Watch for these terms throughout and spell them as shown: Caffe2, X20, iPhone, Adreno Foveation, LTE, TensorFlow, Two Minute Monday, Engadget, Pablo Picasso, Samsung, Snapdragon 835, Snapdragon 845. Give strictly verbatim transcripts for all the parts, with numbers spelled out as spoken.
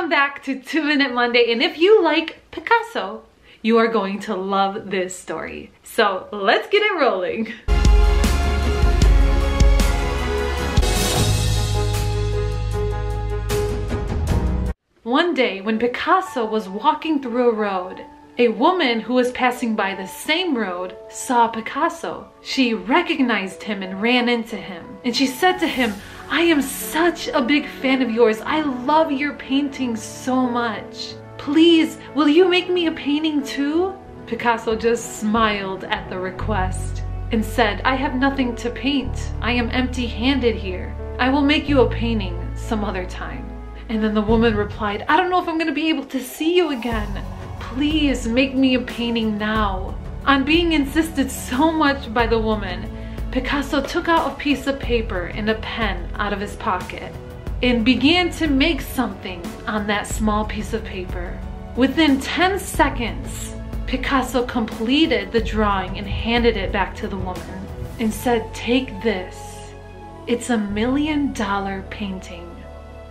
Welcome back to Two Minute Monday, and if you like Picasso, you are going to love this story. So let's get it rolling. One day when Picasso was walking through a road, a woman who was passing by the same road saw Picasso. She recognized him and ran into him, and she said to him, "I am such a big fan of yours. I love your paintings so much. Please, will you make me a painting too?" Picasso just smiled at the request and said, "I have nothing to paint. I am empty-handed here. I will make you a painting some other time." And then the woman replied, "I don't know if I'm going to be able to see you again. Please make me a painting now." On being insisted so much by the woman, Picasso took out a piece of paper and a pen out of his pocket and began to make something on that small piece of paper. Within ten seconds, Picasso completed the drawing and handed it back to the woman and said, "Take this. It's a million dollar painting."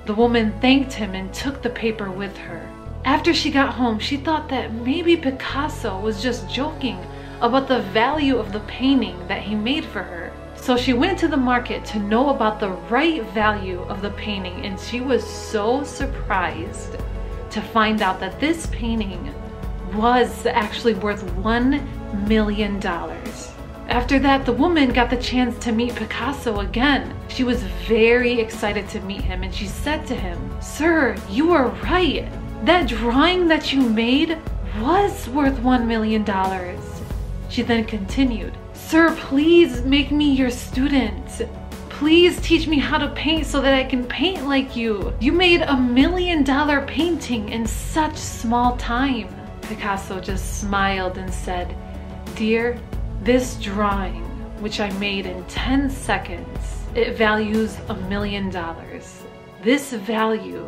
The woman thanked him and took the paper with her. After she got home, she thought that maybe Picasso was just joking about the value of the painting that he made for her. So she went to the market to know about the right value of the painting, and she was so surprised to find out that this painting was actually worth one million dollars. After that, the woman got the chance to meet Picasso again. She was very excited to meet him, and she said to him, "Sir, you are right. That drawing that you made was worth one million dollars. She then continued, "Sir, please make me your student. Please teach me how to paint so that I can paint like you. You made a million dollar painting in such small time." Picasso just smiled and said, "Dear, this drawing, which I made in ten seconds, it values a million dollars. This value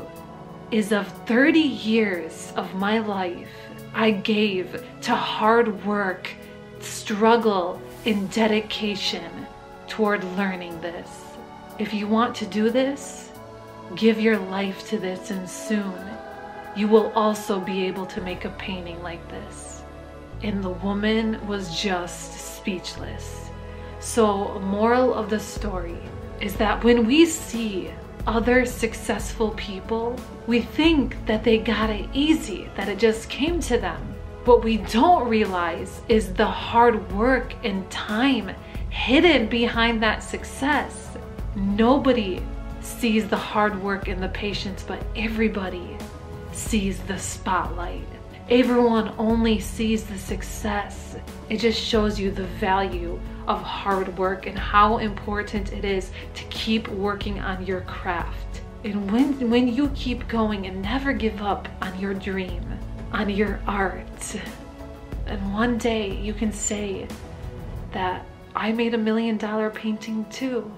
is of thirty years of my life I gave to hard work, struggle, and dedication toward learning this. If you want to do this, give your life to this, and soon you will also be able to make a painting like this." And the woman was just speechless. So moral of the story is that when we see other successful people, we think that they got it easy, that it just came to them. What we don't realize is the hard work and time hidden behind that success. Nobody sees the hard work and the patience, but everybody sees the spotlight. Everyone only sees the success. It just shows you the value of hard work and how important it is to keep working on your craft. And when, when you keep going and never give up on your dream, on your art, and one day you can say that I made a million dollar painting too.